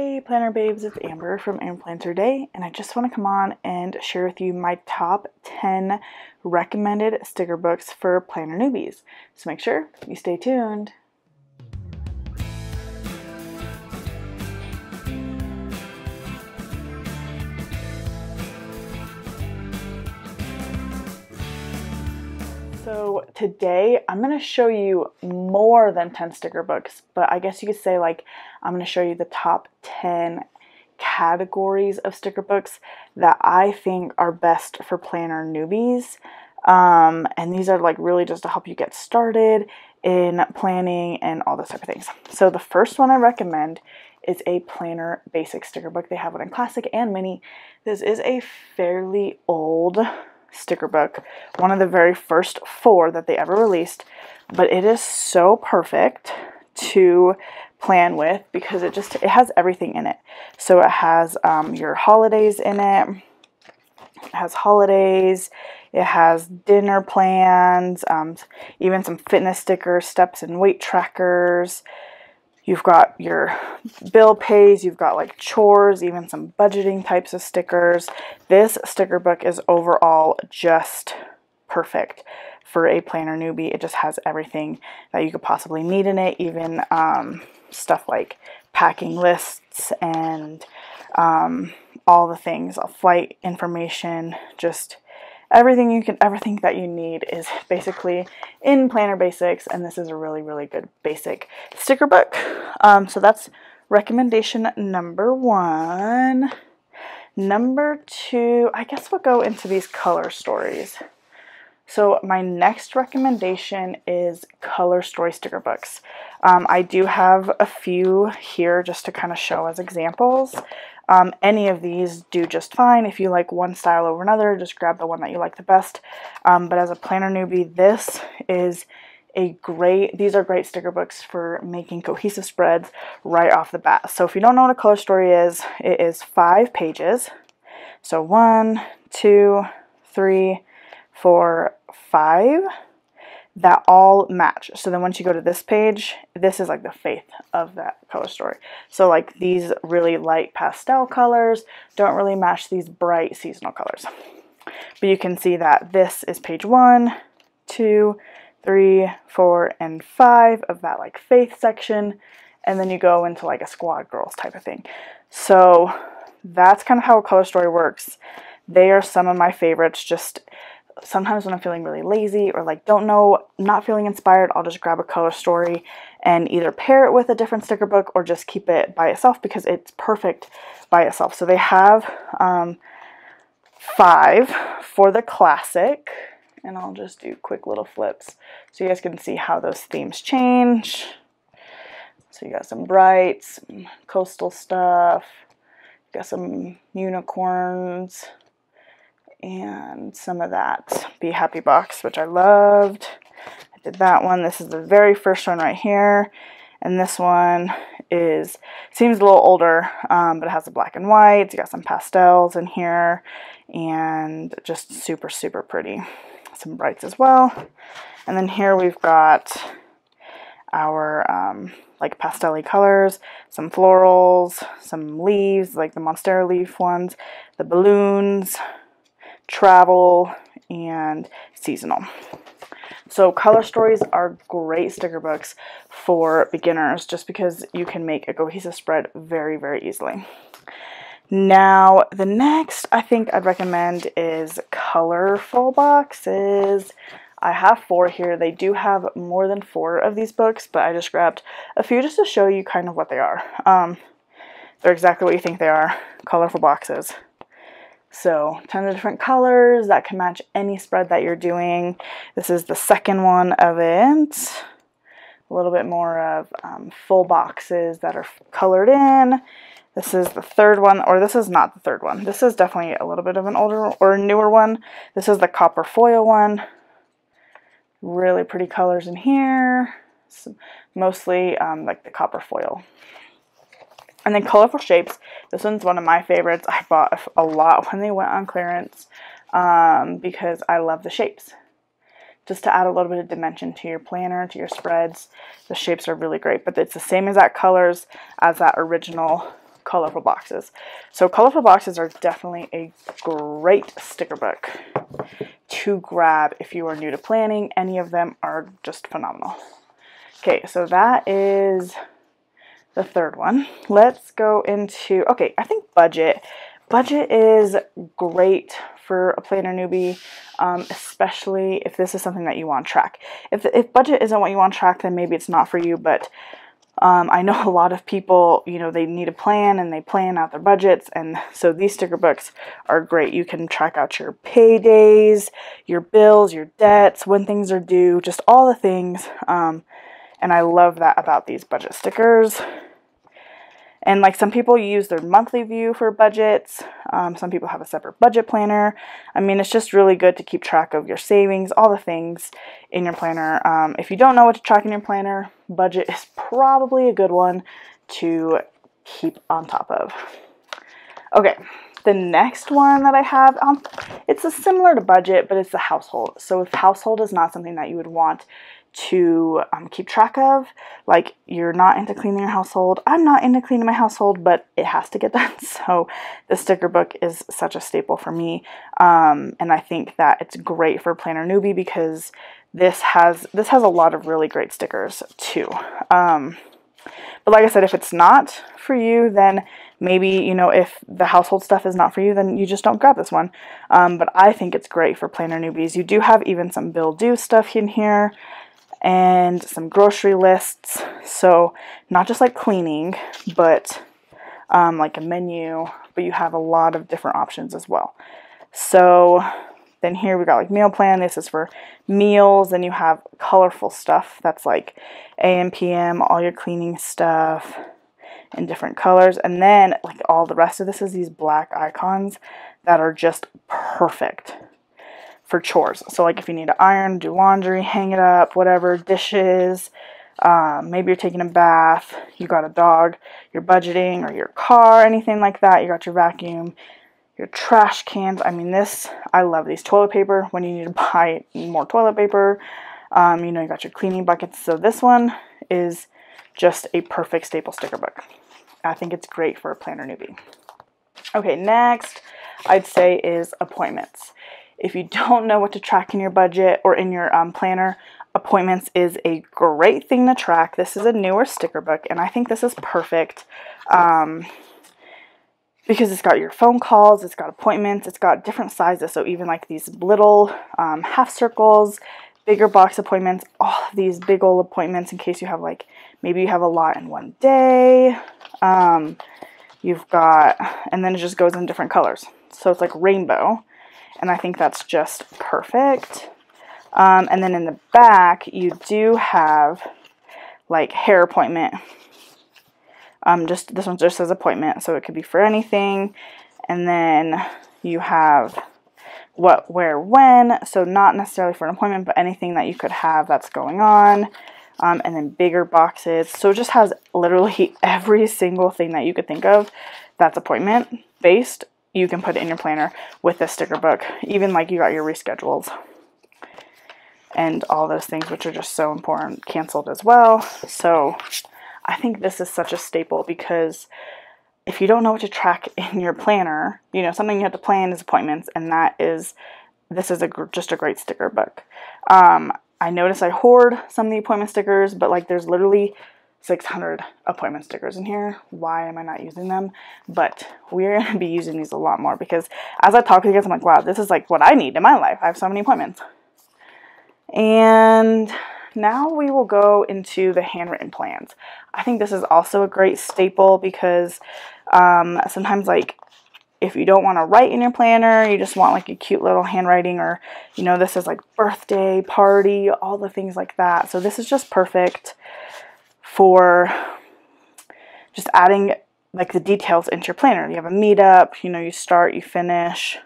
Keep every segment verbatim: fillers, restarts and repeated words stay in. Hey planner babes, it's Amber from AmberPlansHerDay, and I just want to come on and share with you my top ten recommended sticker books for planner newbies. So make sure you stay tuned. So today I'm going to show you more than ten sticker books, but I guess you could say like I'm going to show you the top ten categories of sticker books that I think are best for planner newbies. Um, and these are like really just to help you get started in planning and all those type of things. So the first one I recommend is a Planner Basics sticker book. They have one in Classic and Mini. This is a fairly old sticker book, one of the very first four that they ever released, but it is so perfect to plan with because it just it has everything in it. So it has um, your holidays in it, it has holidays, it has dinner plans, um, even some fitness stickers, steps and weight trackers. You've got your bill pays, you've got like chores, even some budgeting types of stickers. This sticker book is overall just perfect for a planner newbie. It just has everything that you could possibly need in it, even um, stuff like packing lists and um, all the things, flight information, just everything you can ever think that you need is basically in Planner Basics, and this is a really, really good basic sticker book. Um, so that's recommendation number one. Number two, I guess we'll go into these color stories. So my next recommendation is Color Story sticker books. Um, I do have a few here just to kind of show as examples. Um, any of these do just fine. If you like one style over another, just grab the one that you like the best. Um, but as a planner newbie, this is a great, these are great sticker books for making cohesive spreads right off the bat. So if you don't know what a color story is, it is five pages. So one, two, three, four, five, that all match. So then once you go to this page, this is like the faith of that color story. So like these really light pastel colors don't really match these bright seasonal colors. But you can see that this is page one, two, three, four, and five of that like faith section. And then you go into like a squad girls type of thing. So that's kind of how a color story works. They are some of my favorites. Just sometimes when I'm feeling really lazy or like don't know, not feeling inspired, I'll just grab a color story and either pair it with a different sticker book or just keep it by itself because it's perfect by itself. So they have um, five for the classic, and I'll just do quick little flips so you guys can see how those themes change. So you got some brights, some coastal stuff, you got some unicorns, and some of that Be Happy box, which I loved. I did that one. This is the very first one right here, and this one is seems a little older, um, but it has the black and whites. You got some pastels in here, and just super super pretty. Some brights as well, and then here we've got our um, like pastel-y colors, some florals, some leaves like the monstera leaf ones, the balloons, travel, and seasonal. So color stories are great sticker books for beginners just because you can make a cohesive spread very, very easily. Now the next I think I'd recommend is Colorful Boxes. I have four here. They do have more than four of these books, but I just grabbed a few just to show you kind of what they are. Um, they're exactly what you think they are, colorful boxes. So tons of different colors that can match any spread that you're doing. This is the second one of it. A little bit more of um, full boxes that are colored in. This is the third one, or this is not the third one. This is definitely a little bit of an older or newer one. This is the copper foil one. Really pretty colors in here. So mostly um, like the copper foil. And then Colorful Shapes, this one's one of my favorites. I bought a lot when they went on clearance um, because I love the shapes. Just to add a little bit of dimension to your planner, to your spreads, the shapes are really great. But it's the same exact colors as that original Colorful Boxes. So Colorful Boxes are definitely a great sticker book to grab if you are new to planning. Any of them are just phenomenal. Okay, so that is the third one. Let's go into, okay, I think budget. Budget is great for a planner newbie, um, especially if this is something that you want to track. If, if budget isn't what you want to track, then maybe it's not for you, but um, I know a lot of people, you know, they need a plan and they plan out their budgets, and so these sticker books are great. You can track out your paydays, your bills, your debts, when things are due, just all the things, um, and I love that about these budget stickers. And like some people use their monthly view for budgets. Um, some people have a separate budget planner. I mean, it's just really good to keep track of your savings, all the things in your planner. Um, if you don't know what to track in your planner, budget is probably a good one to keep on top of. Okay, the next one that I have, um, it's a similar to budget, but it's the household. So if household is not something that you would want to um, keep track of, like you're not into cleaning your household, I'm not into cleaning my household, but it has to get done, so the sticker book is such a staple for me, um, and I think that it's great for planner newbie because this has this has a lot of really great stickers too. Um, but like I said, if it's not for you, then maybe, you know, if the household stuff is not for you, then you just don't grab this one. Um, but I think it's great for planner newbies. You do have even some bill due stuff in here, and some grocery lists, so not just like cleaning, but um, like a menu, but you have a lot of different options as well. So then here we got like meal plan, this is for meals, and you have colorful stuff that's like A M P M, all your cleaning stuff in different colors, and then like all the rest of this is these black icons that are just perfect for chores. So like if you need to iron, do laundry, hang it up, whatever, dishes, um, maybe you're taking a bath, you got a dog, you're budgeting, or your car, anything like that, you got your vacuum, your trash cans. I mean, this, I love these. Toilet paper, when you need to buy more toilet paper, um, you know, you got your cleaning buckets. So this one is just a perfect staple sticker book. I think it's great for a planner newbie. Okay, next I'd say is appointments. If you don't know what to track in your budget or in your um, planner, appointments is a great thing to track. This is a newer sticker book, and I think this is perfect um, because it's got your phone calls, it's got appointments, it's got different sizes. So even like these little um, half circles, bigger box appointments, all of these big old appointments in case you have like, maybe you have a lot in one day. Um, you've got, and then it just goes in different colors. So it's like rainbow. And I think that's just perfect. Um, and then in the back, you do have like hair appointment. Um, just this one just says appointment, so it could be for anything. And then you have what, where, when. So not necessarily for an appointment, but anything that you could have that's going on. Um, and then bigger boxes. So it just has literally every single thing that you could think of that's appointment based. You can put it in your planner with this sticker book, even like you got your reschedules and all those things, which are just so important, canceled as well. So I think this is such a staple because if you don't know what to track in your planner, you know, something you have to plan is appointments, and that is, this is a gr just a great sticker book. Um, I noticed I hoard some of the appointment stickers, but like there's literally six hundred appointment stickers in here. Why am I not using them? But we're going to be using these a lot more because as I talk to you guys, I'm like, wow, this is like what I need in my life. I have so many appointments. And now we will go into the handwritten plans. I think this is also a great staple because um, sometimes like if you don't want to write in your planner, you just want like a cute little handwriting, or, you know, this is like birthday party, all the things like that. So this is just perfect for just adding like the details into your planner. You have a meetup, you know, you start, you finish,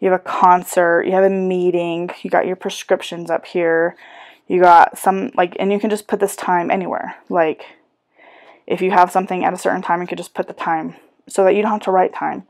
you have a concert, you have a meeting, you got your prescriptions up here, you got some like, and you can just put this time anywhere. Like if you have something at a certain time, you could just put the time so that you don't have to write time.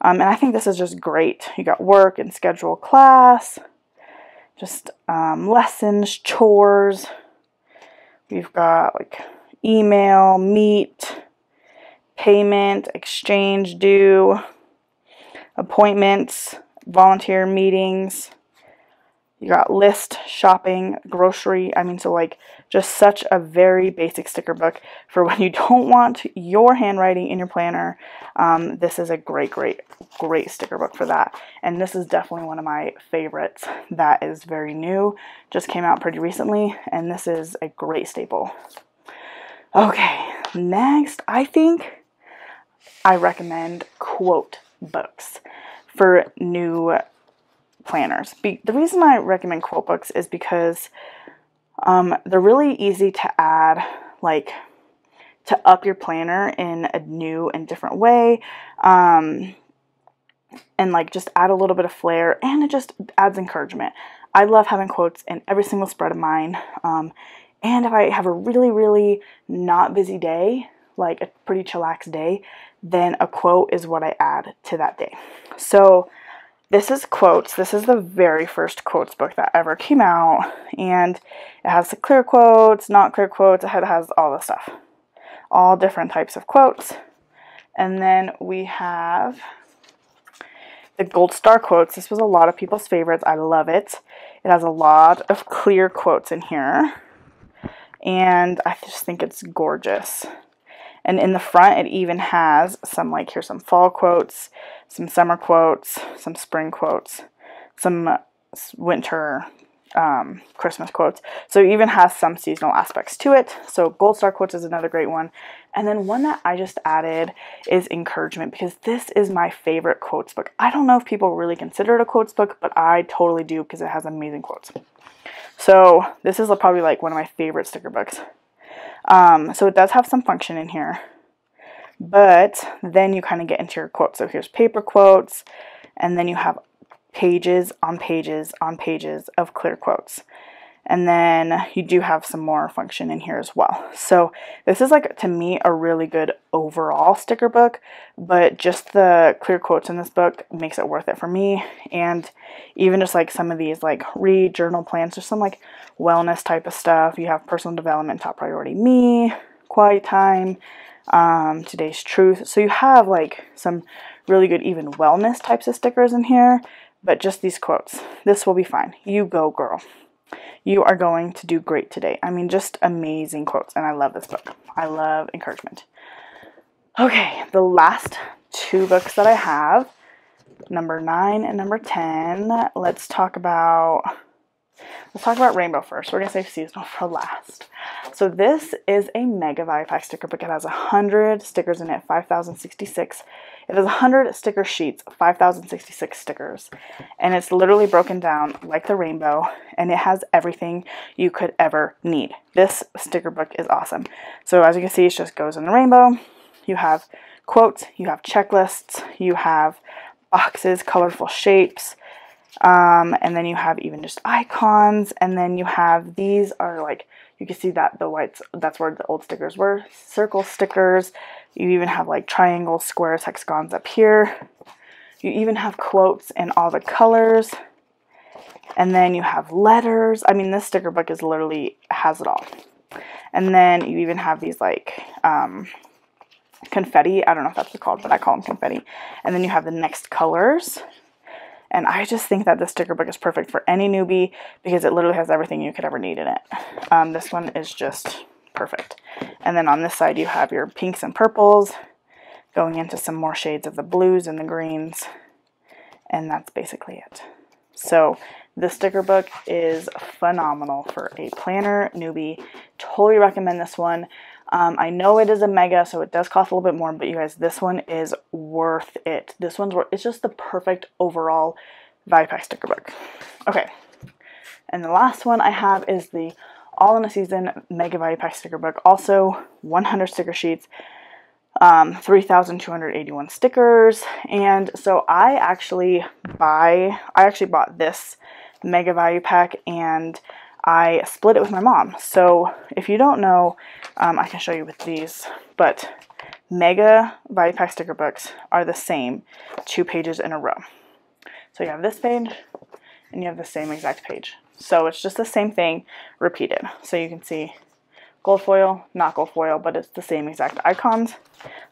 Um, and I think this is just great. You got work and schedule, class, just um, lessons, chores. We've got like email, meet, payment, exchange due, appointments, volunteer meetings. You got list, shopping, grocery. I mean, so like just such a very basic sticker book for when you don't want your handwriting in your planner. Um, this is a great, great, great sticker book for that. And this is definitely one of my favorites that is very new, just came out pretty recently, and this is a great staple. Okay, next, I think I recommend quote books for new planners. Be the reason I recommend quote books is because um, they're really easy to add, like to up your planner in a new and different way, um, and like just add a little bit of flair, and it just adds encouragement. I love having quotes in every single spread of mine, um, and if I have a really, really not busy day, like a pretty chillax day, then a quote is what I add to that day. So this is Quotes. This is the very first quotes book that ever came out, and it has the clear quotes, not clear quotes, it has all the stuff, all different types of quotes. And then we have the Gold Star Quotes. This was a lot of people's favorites. I love it. It has a lot of clear quotes in here, and I just think it's gorgeous. And in the front, it even has some, like, here's some fall quotes, some summer quotes, some spring quotes, some winter, um, Christmas quotes. So it even has some seasonal aspects to it. So Gold Star Quotes is another great one. And then one that I just added is Encouragement, because this is my favorite quotes book. I don't know if people really consider it a quotes book, but I totally do because it has amazing quotes. So this is probably, like, one of my favorite sticker books. Um, so it does have some function in here, but then you kind of get into your quotes. So here's paper quotes, and then you have pages on pages on pages of clear quotes. And then you do have some more function in here as well. So this is, like, to me, a really good overall sticker book, but just the clear quotes in this book makes it worth it for me. And even just like some of these, like read, journal, plans, just some like wellness type of stuff. You have personal development, top priority me, quiet time, um, today's truth. So you have like some really good even wellness types of stickers in here, but just these quotes. This will be fine. You go, girl. You are going to do great today. I mean, just amazing quotes, and I love this book. I love Encouragement. Okay, the last two books that I have, number nine and number ten. Let's talk about let's talk about Rainbow first. We're gonna save seasonal for last. So this is a mega value pack sticker book. It has a hundred stickers in it, five thousand sixty-six. It has one hundred sticker sheets, five thousand sixty-six stickers, and it's literally broken down like the rainbow, and it has everything you could ever need. This sticker book is awesome. So as you can see, it just goes in the rainbow. You have quotes, you have checklists, you have boxes, colorful shapes, um, and then you have even just icons, and then you have these are like, you can see that the whites, that's where the old stickers were, circle stickers. You even have like triangles, squares, hexagons up here. You even have quotes in all the colors. And then you have letters. I mean, this sticker book is literally has it all. And then you even have these like um, confetti. I don't know if that's what they're called, but I call them confetti. And then you have the next colors. And I just think that this sticker book is perfect for any newbie because it literally has everything you could ever need in it. Um, this one is just perfect. And then on this side, you have your pinks and purples going into some more shades of the blues and the greens. And that's basically it. So this sticker book is phenomenal for a planner newbie. Totally recommend this one. Um, I know it is a mega, so it does cost a little bit more, but you guys, this one is worth it. This one's worth, it's just the perfect overall value pack sticker book. Okay, and the last one I have is the All in a Season mega value pack sticker book. Also one hundred sticker sheets, um, three thousand two hundred eighty-one stickers. And so I actually buy, I actually bought this mega value pack and I split it with my mom. So if you don't know, um, I can show you with these, but mega value pack sticker books are the same two pages in a row. So you have this page and you have the same exact page. So it's just the same thing repeated. So you can see gold foil, not gold foil, but it's the same exact icons.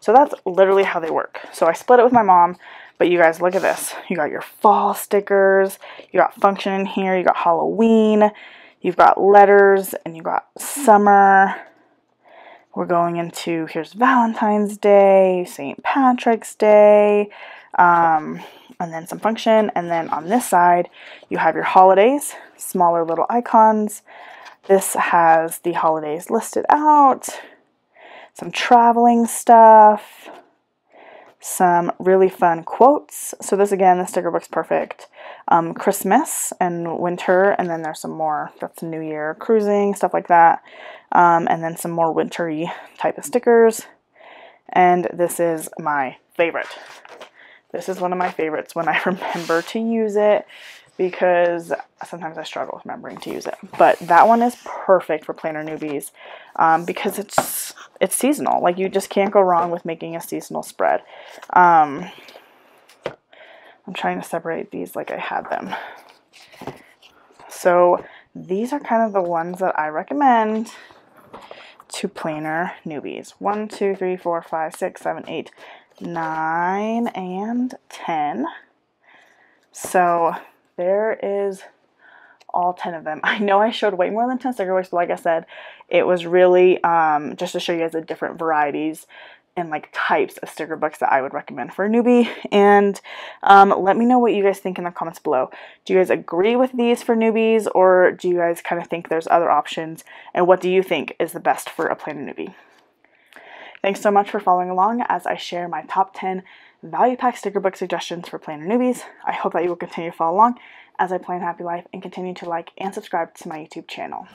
So that's literally how they work. So I split it with my mom, but you guys, look at this. You got your fall stickers, you got function in here, you got Halloween, you've got letters, and you got summer. We're going into, here's Valentine's Day, Saint Patrick's Day, um, and then some function. And then on this side, you have your holidays, smaller little icons. This has the holidays listed out, some traveling stuff, some really fun quotes. So this, again, the sticker book's perfect. Um, Christmas and winter, and then there's some more, that's New Year, cruising, stuff like that. Um, and then some more wintry type of stickers. And this is my favorite. This is one of my favorites when I remember to use it, because sometimes I struggle remembering to use it. But that one is perfect for planner newbies um, because it's it's seasonal. Like, you just can't go wrong with making a seasonal spread. Um, I'm trying to separate these like I had them. So these are kind of the ones that I recommend to planner newbies. One, two, three, four, five, six, seven, eight, nine, and ten. So there is all ten of them. I know I showed way more than ten sticker books, but like I said, it was really um, just to show you guys the different varieties and like types of sticker books that I would recommend for a newbie. And um, let me know what you guys think in the comments below. Do you guys agree with these for newbies, or do you guys kind of think there's other options? And what do you think is the best for a planner newbie? Thanks so much for following along as I share my top ten value pack sticker book suggestions for planner newbies. I hope that you will continue to follow along as I plan happy life and continue to like and subscribe to my YouTube channel.